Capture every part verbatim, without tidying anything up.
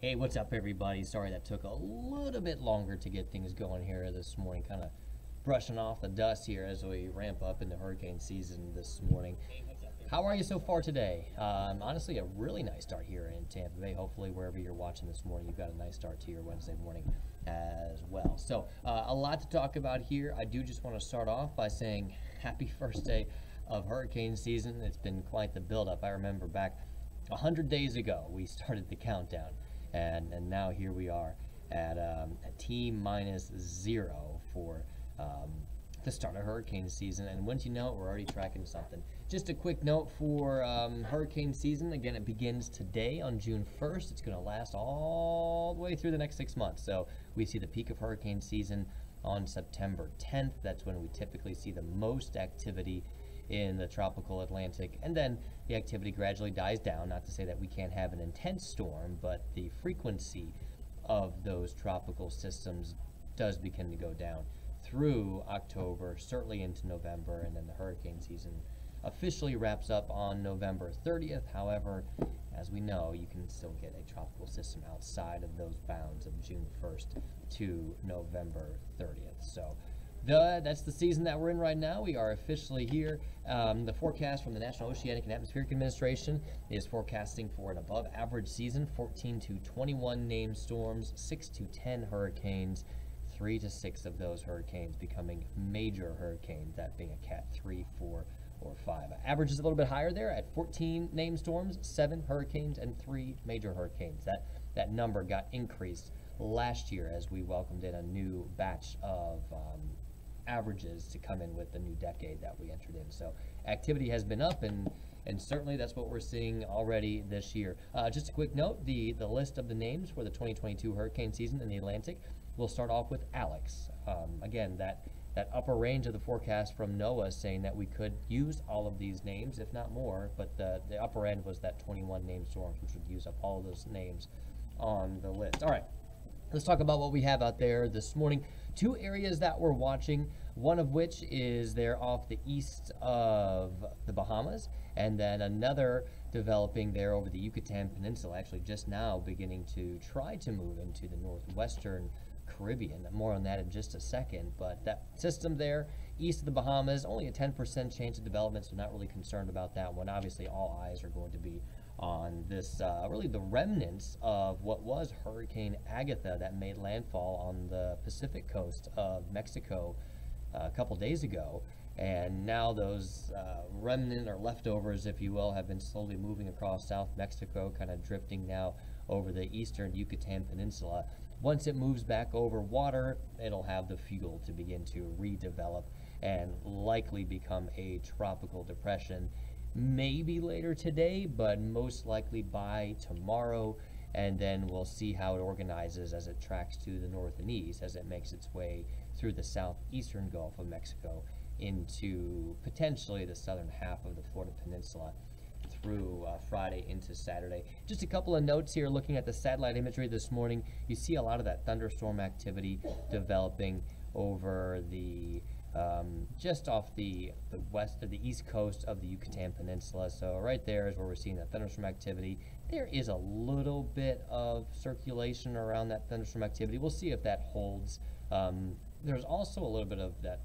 Hey, what's up everybody? Sorry that took a little bit longer to get things going here this morning. Kind of brushing off the dust here as we ramp up into hurricane season this morning. Hey, what's up, how are you so far today? Um, honestly, a really nice start here in Tampa Bay. Hopefully, wherever you're watching this morning, you've got a nice start to your Wednesday morning as well. So, uh, a lot to talk about here. I do just want to start off by saying happy first day of hurricane season. It's been quite the buildup. I remember back one hundred days ago, we started the countdown. And, and now here we are at um, a T minus zero for um, the start of hurricane season. And once you know it, we're already tracking something. Just a quick note for um, hurricane season. Again, it begins today on June first. It's going to last all the way through the next six months. So we see the peak of hurricane season on September tenth. That's when we typically see the most activity in the tropical Atlantic, and then the activity gradually dies down. Not to say that we can't have an intense storm, but the frequency of those tropical systems does begin to go down through October, certainly into November, and then the hurricane season officially wraps up on November thirtieth. However, as we know, you can still get a tropical system outside of those bounds of June first to November thirtieth. So The, that's the season that we're in right now. We are officially here. Um, the forecast from the National Oceanic and Atmospheric Administration is forecasting for an above average season, fourteen to twenty-one named storms, six to ten hurricanes, three to six of those hurricanes becoming major hurricanes, that being a cat three, four, or five. Average is a little bit higher there at fourteen named storms, seven hurricanes, and three major hurricanes. That, that number got increased last year as we welcomed in a new batch of um, averages to come in with the new decade that we entered in. So activity has been up, and and certainly that's what we're seeing already this year. Uh, just a quick note, the the list of the names for the twenty twenty-two hurricane season in the Atlantic. We'll start off with Alex. Um, again, that that upper range of the forecast from NOAA saying that we could use all of these names, if not more, but the, the upper end was that twenty-one name storms, which would use up all of those names on the list. All right, let's talk about what we have out there this morning. Two areas that we're watching, one of which is they're off the east of the Bahamas, and then another developing there over the Yucatan Peninsula, actually just now beginning to try to move into the northwestern Caribbean. More on that in just a second, but that system there east of the Bahamas, only a ten percent chance of development, so not really concerned about that one. Obviously, all eyes are going to be on this, uh, really the remnants of what was Hurricane Agatha that made landfall on the Pacific coast of Mexico uh, a couple days ago. And now those uh, remnant or leftovers, if you will, have been slowly moving across South Mexico, kind of drifting now over the eastern Yucatan Peninsula. Once it moves back over water, it'll have the fuel to begin to redevelop and likely become a tropical depression. Maybe later today, but most likely by tomorrow, and then we'll see how it organizes as it tracks to the north and east as it makes its way through the southeastern Gulf of Mexico into potentially the southern half of the Florida Peninsula through uh, Friday into Saturday. Just a couple of notes here looking at the satellite imagery this morning. You see a lot of that thunderstorm activity developing over the Um, just off the, the west of the east coast of the Yucatan Peninsula. So right there is where we're seeing that thunderstorm activity. There is a little bit of circulation around that thunderstorm activity. We'll see if that holds. Um, there's also a little bit of that,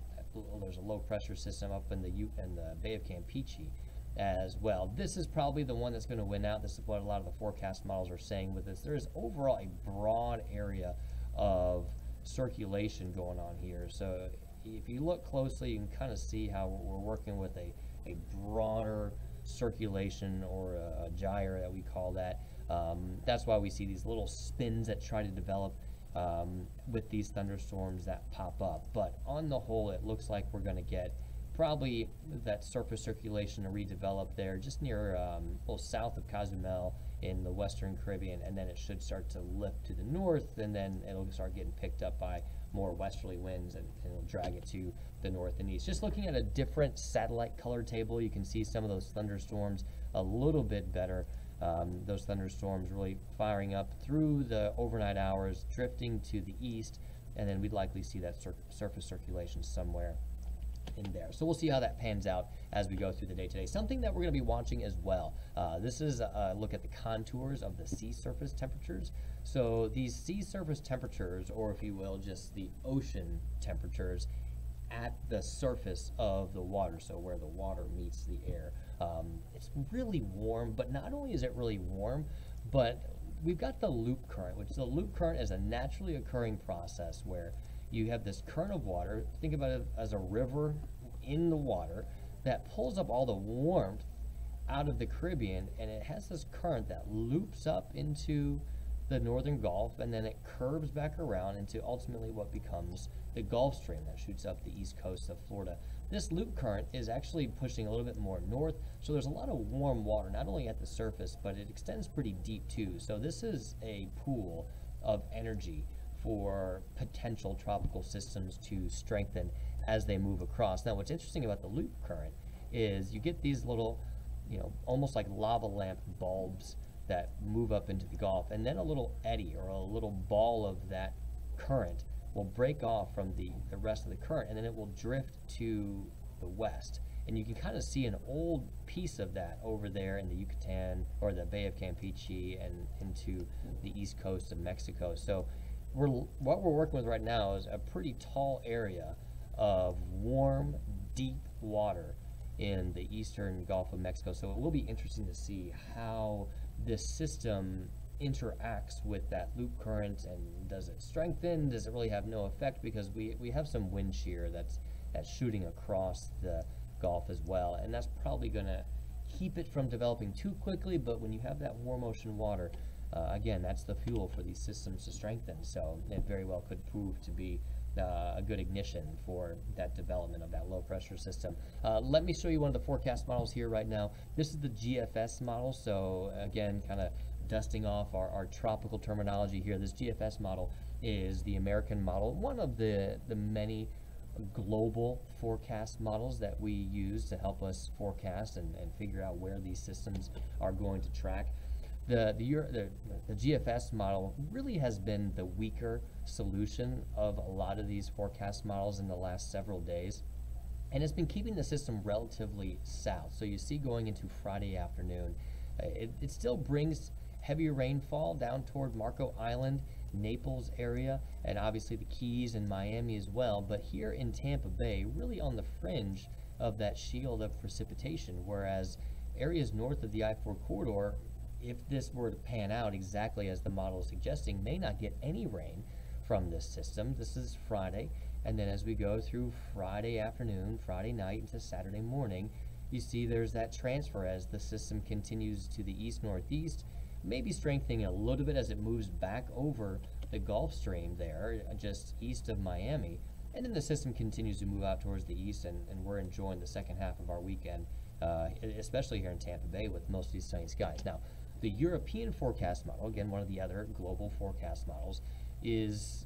there's a low pressure system up in the, U in the Bay of Campeche as well. This is probably the one that's going to win out. This is what a lot of the forecast models are saying with this. There is overall a broad area of circulation going on here. So if you look closely, you can kind of see how we're working with a, a broader circulation, or a, a gyre that we call that. Um, that's why we see these little spins that try to develop um, with these thunderstorms that pop up. But on the whole, it looks like we're going to get probably that surface circulation to redevelop there just near um, a little south of Cozumel in the western Caribbean, and then it should start to lift to the north, and then it'll start getting picked up by more westerly winds, and, and it'll drag it to the north and east. Just looking at a different satellite color table, you can see some of those thunderstorms a little bit better. Um, those thunderstorms really firing up through the overnight hours, drifting to the east, and then we'd likely see that sur surface circulation somewhere in there. So we'll see how that pans out as we go through the day today. Something that we're going to be watching as well. Uh, this is a look at the contours of the sea surface temperatures. So these sea surface temperatures, or if you will, just the ocean temperatures at the surface of the water, so where the water meets the air. Um, it's really warm, but not only is it really warm, but we've got the loop current, which the loop current is a naturally occurring process where you have this current of water, think about it as a river in the water, that pulls up all the warmth out of the Caribbean, and it has this current that loops up into the northern Gulf, and then it curves back around into ultimately what becomes the Gulf Stream that shoots up the east coast of Florida. This loop current is actually pushing a little bit more north, so there's a lot of warm water, not only at the surface, but it extends pretty deep too. So this is a pool of energy for potential tropical systems to strengthen as they move across. Now, what's interesting about the loop current is you get these little, you know, almost like lava lamp bulbs that move up into the Gulf, and then a little eddy or a little ball of that current will break off from the, the rest of the current, and then it will drift to the west. And you can kind of see an old piece of that over there in the Yucatan or the Bay of Campeche and into the east coast of Mexico. So we're, what we're working with right now is a pretty tall area of warm, deep water in the eastern Gulf of Mexico. So it will be interesting to see how this system interacts with that loop current, and does it strengthen? Does it really have no effect? Because we, we have some wind shear that's, that's shooting across the Gulf as well, and that's probably going to keep it from developing too quickly, but when you have that warm ocean water, uh, again, that's the fuel for these systems to strengthen, so it very well could prove to be Uh, a good ignition for that development of that low pressure system. Uh, let me show you one of the forecast models here right now. This is the G F S model, so again, kind of dusting off our, our tropical terminology here. This G F S model is the American model, one of the, the many global forecast models that we use to help us forecast and, and figure out where these systems are going to track. The, the, the, the G F S model really has been the weaker solution of a lot of these forecast models in the last several days, and it's been keeping the system relatively south. So you see going into Friday afternoon, it, it still brings heavier rainfall down toward Marco Island, Naples area, and obviously the Keys and Miami as well, but here in Tampa Bay, really on the fringe of that shield of precipitation, whereas areas north of the I four corridor, if this were to pan out exactly as the model is suggesting, may not get any rain from this system. This is Friday, and then as we go through Friday afternoon, Friday night into Saturday morning, you see there's that transfer as the system continues to the east-northeast, maybe strengthening a little bit as it moves back over the Gulf Stream there, just east of Miami, and then the system continues to move out towards the east, and, and we're enjoying the second half of our weekend, uh, especially here in Tampa Bay with mostly sunny skies. Now, the European forecast model, again, one of the other global forecast models, is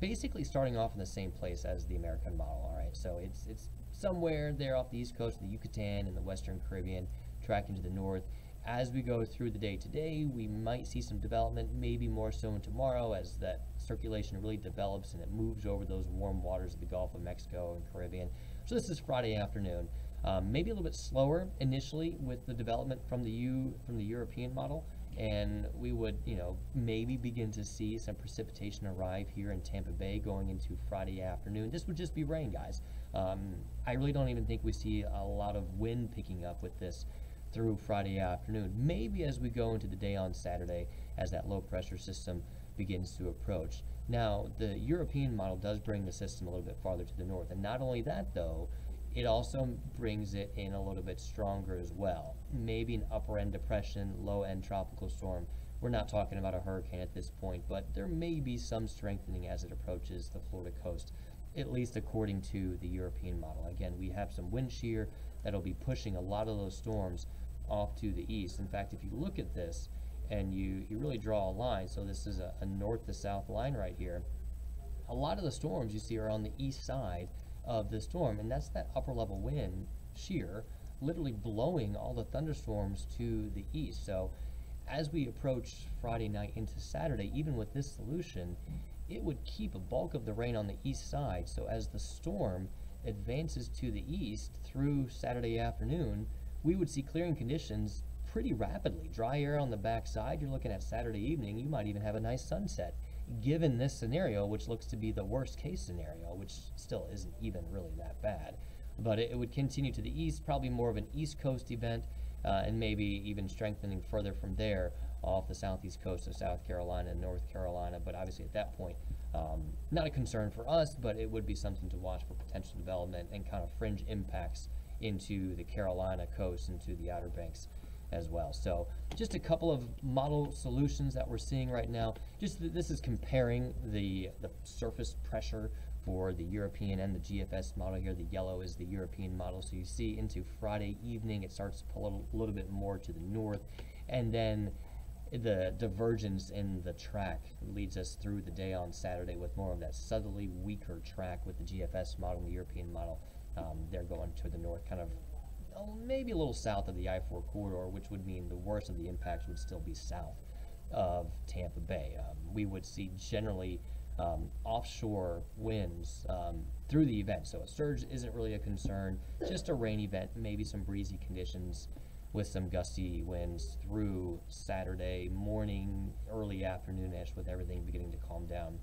basically starting off in the same place as the American model, all right? So it's it's somewhere there off the east coast of the Yucatan and the Western Caribbean, tracking to the north. As we go through the day today, we might see some development, maybe more so in tomorrow as that circulation really develops and it moves over those warm waters of the Gulf of Mexico and Caribbean. So this is Friday afternoon. Um, maybe a little bit slower initially with the development from the U from the European model, and we would, you know, maybe begin to see some precipitation arrive here in Tampa Bay going into Friday afternoon. This would just be rain, guys. Um, I really don't even think we see a lot of wind picking up with this through Friday afternoon. Maybe as we go into the day on Saturday, as that low pressure system begins to approach. Now, the European model does bring the system a little bit farther to the north, and not only that though, it also brings it in a little bit stronger as well. Maybe an upper-end depression, low-end tropical storm. We're not talking about a hurricane at this point, but there may be some strengthening as it approaches the Florida coast, at least according to the European model. Again, we have some wind shear that'll be pushing a lot of those storms off to the east. In fact, if you look at this and you, you really draw a line, so this is a, a north-to-south line right here, a lot of the storms you see are on the east side of the storm, and that's that upper level wind shear literally blowing all the thunderstorms to the east. So as we approach Friday night into Saturday, even with this solution, it would keep a bulk of the rain on the east side, so as the storm advances to the east through Saturday afternoon, we would see clearing conditions pretty rapidly. Dry air on the backside, you're looking at Saturday evening, you might even have a nice sunset, given this scenario, which looks to be the worst case scenario, which still isn't even really that bad. But it, it would continue to the east, probably more of an East Coast event, uh, and maybe even strengthening further from there off the southeast coast of South Carolina and North Carolina. But obviously at that point, um, not a concern for us, but it would be something to watch for potential development and kind of fringe impacts into the Carolina coast, into the Outer Banks as well. So just a couple of model solutions that we're seeing right now. Just th this is comparing the, the surface pressure for the European and the G F S model here. The yellow is the European model. So you see into Friday evening, it starts to pull a little, little bit more to the north, and then the divergence in the track leads us through the day on Saturday with more of that southerly, weaker track with the G F S model and the European model. Um, they're going to the north, kind of maybe a little south of the I four corridor, which would mean the worst of the impacts would still be south of Tampa Bay. Um, we would see generally um, offshore winds um, through the event. So a surge isn't really a concern, just a rain event, maybe some breezy conditions with some gusty winds through Saturday morning, early afternoon-ish, with everything beginning to calm down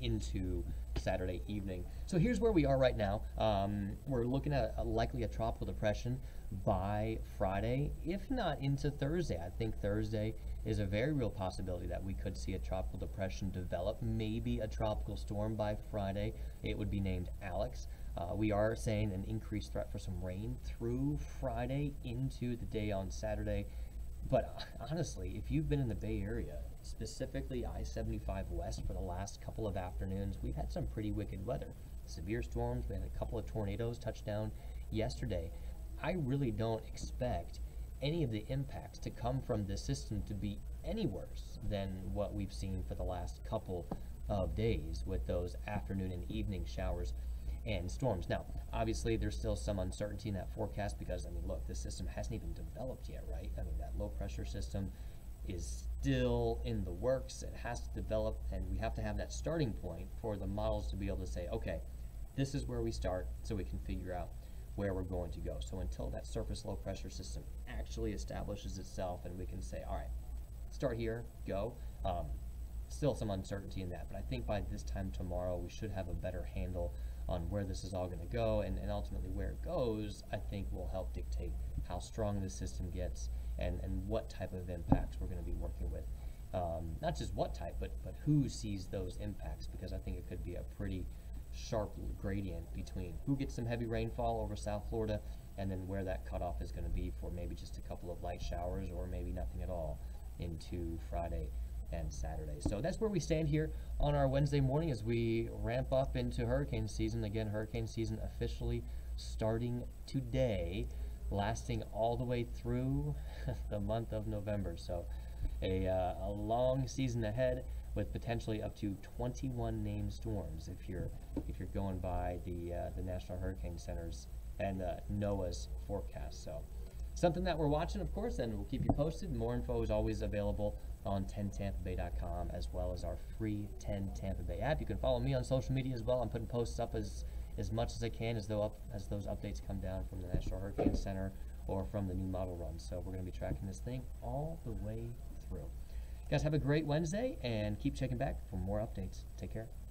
into Saturday evening. So here's where we are right now. Um, we're looking at a likely a tropical depression by Friday, if not into Thursday. I think Thursday is a very real possibility that we could see a tropical depression develop, maybe a tropical storm by Friday. It would be named Alex. Uh, we are saying an increased threat for some rain through Friday into the day on Saturday. But honestly, if you've been in the Bay Area, specifically I seventy-five West, for the last couple of afternoons, we've had some pretty wicked weather. Severe storms, we had a couple of tornadoes touch down yesterday. I really don't expect any of the impacts to come from this system to be any worse than what we've seen for the last couple of days with those afternoon and evening showers and storms. Now, obviously, there's still some uncertainty in that forecast because, I mean, look, this system hasn't even developed yet, right? I mean, that low-pressure system is still in the works. It has to develop, and we have to have that starting point for the models to be able to say, okay, this is where we start, so we can figure out where we're going to go. So until that surface low pressure system actually establishes itself and we can say, all right, start here, go, um, still some uncertainty in that, but I think by this time tomorrow we should have a better handle on where this is all going to go, and, and ultimately where it goes, I think, will help dictate how strong the system gets and, and what type of impacts we're going to be working with. Um, not just what type, but, but who sees those impacts, because I think it could be a pretty sharp gradient between who gets some heavy rainfall over South Florida and then where that cutoff is going to be for maybe just a couple of light showers or maybe nothing at all into Friday and Saturday. So that's where we stand here on our Wednesday morning as we ramp up into hurricane season. Again, hurricane season officially starting today, lasting all the way through the month of November. So a, uh, a long season ahead with potentially up to twenty-one named storms if you're if you're going by the uh, the National Hurricane Center's and uh, NOAA's forecast. So something that we're watching, of course, and we'll keep you posted. More info is always available on ten tampa bay dot com, as well as our free ten tampa bay app. You can follow me on social media as well. I'm putting posts up as as much as I can as though up as those updates come down from the National Hurricane Center or from the new model run. So we're going to be tracking this thing all the way through. You guys have a great Wednesday and keep checking back for more updates. Take care.